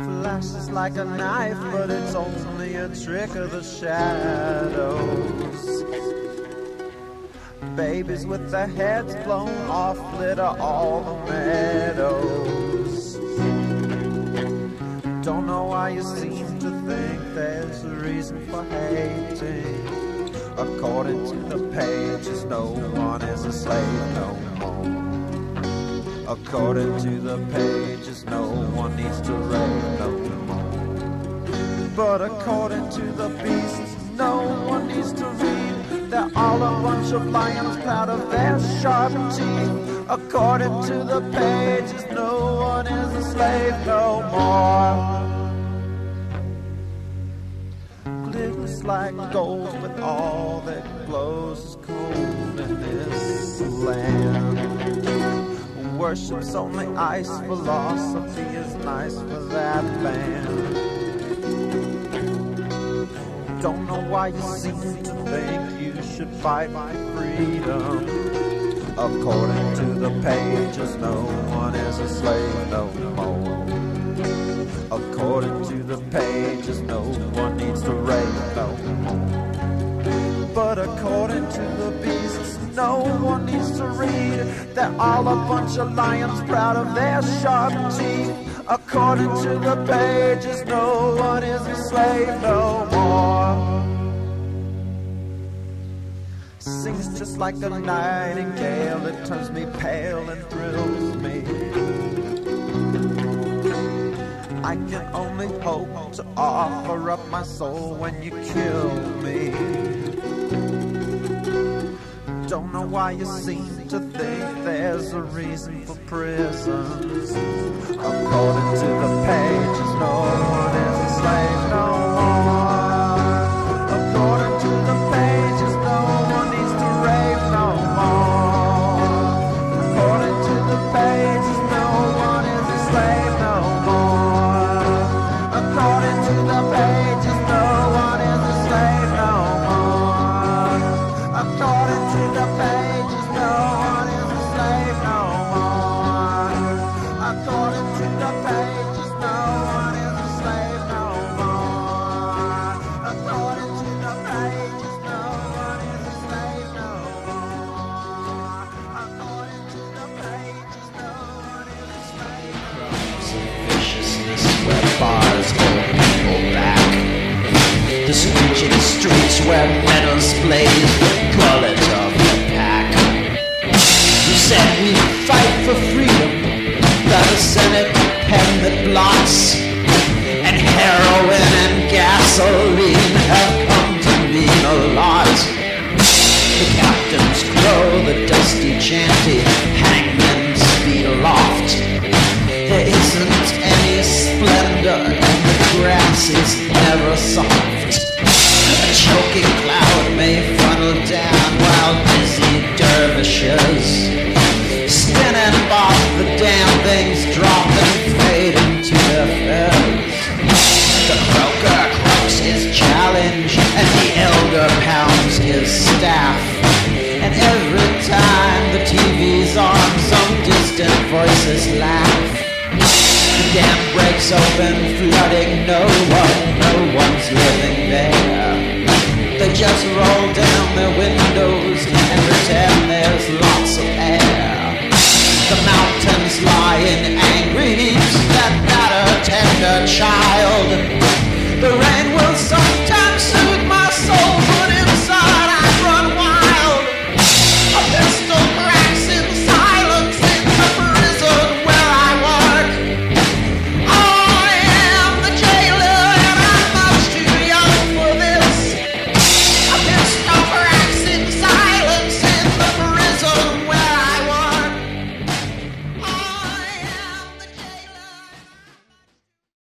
Flashes like a knife, but it's only a trick of the shadows. Babies with their heads blown off litter all the meadows. Don't know why you seem to think there's a reason for hating. According to the pages, no one is a slave no more. According to the pages, no one needs to reign no more. But according to the beasts, no one needs to read. They're all a bunch of lions proud of their sharp teeth. According to the pages, no one is a slave no more. Glitters like gold, but all that glows is cold in this land. Worship's only ice, philosophy is nice for that band. Don't know why you seem to think you should fight my freedom. According to the pages, no one is a slave no more. According to the pages, no one needs to reign no more. But according to the beasts, no one needs to read. They're all a bunch of lions proud of their sharp teeth. According to the pages, no one is a slave no more. Sings just like a nightingale, it turns me pale and thrills me. I can only hope to offer up my soul when you kill me. Don't know why you seem to think there's a reason for prisons. According to the pages, no one is a slave no more. According to the pages, no one needs to rave no more. According to the pages, no one is a slave no more. According to the pages, no one is a slave no more. According to the pages, no one is a slave no more. According to the pages, no one is a slave no more. According to the pages, no one is a slave no more. According to the pages, no one is a slave no more. Viciousness where bars pull people back. The screeching streets where meadows blaze, the gullet of the pack. You said we fight for freedom, by the Senate pen that blots, and heroin and gasoline have come to mean a lot. The captains crow the dusty chanty, hangmen's feet aloft. There isn't any splendor, and the grass is never soft. A choking cloud may funnel down while busy dervishes spin and bop, the damn things drop and fade into their fells. The croaker croaks his challenge, and the elder pounds his staff. And every time the TV's on, some distant voices laugh. The dam breaks open, flooding no one, no one's living there. They just roll down their windows and pretend there's lots of air. The mountains lie in angry heaps that batter tender child. The rain will soon